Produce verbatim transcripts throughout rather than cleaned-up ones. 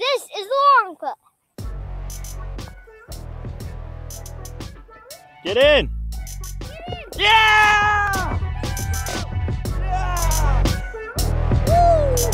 This is the long clip. Get in! Get in. Yeah! Yeah! Woo!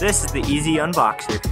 This is the Easy Unboxer.